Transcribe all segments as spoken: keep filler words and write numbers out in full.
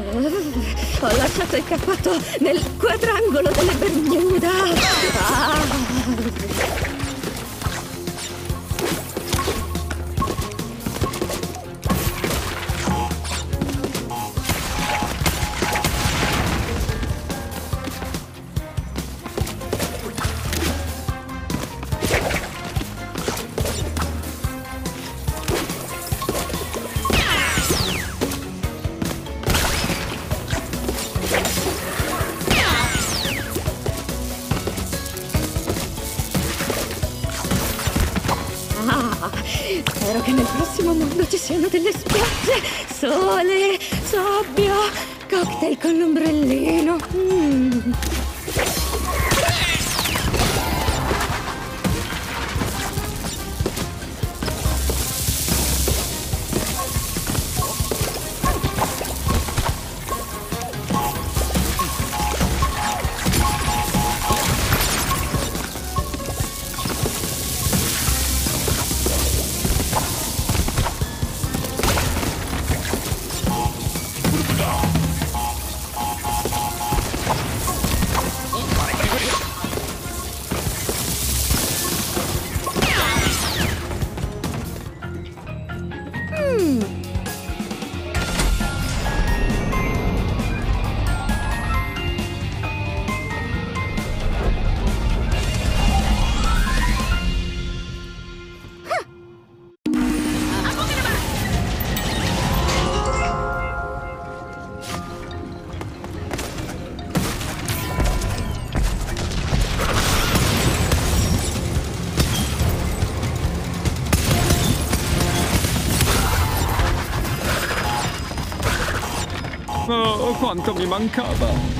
Ho lasciato e cappato nel quadrangolo delle Bermuda. Ah. Spero che nel prossimo mondo ci siano delle spiagge, sole, sabbia, cocktail con l'ombrellino. Mm. Oh, quanto mi mancava!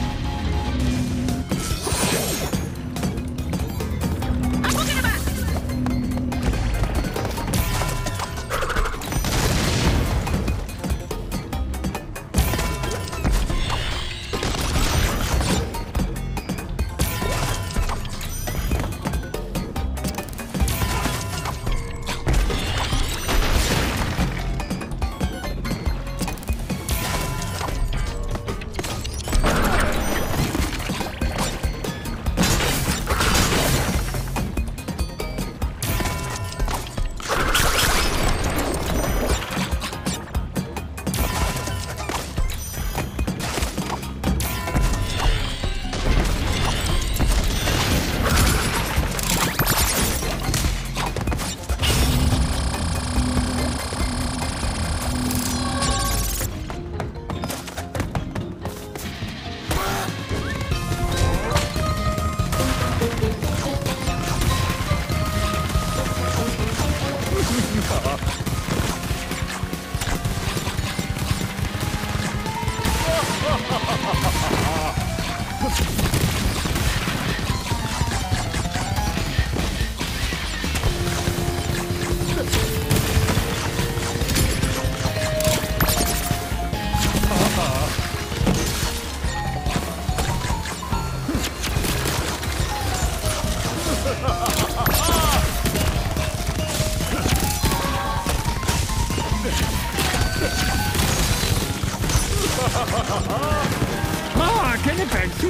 Ma che ne pensi?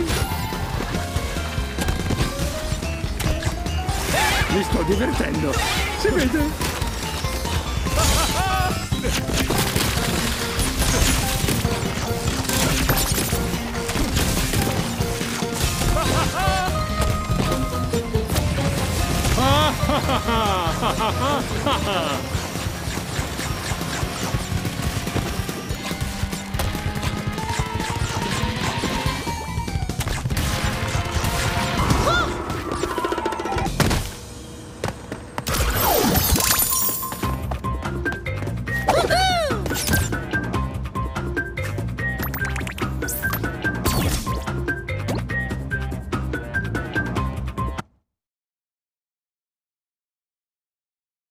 Mi sto divertendo, si vede?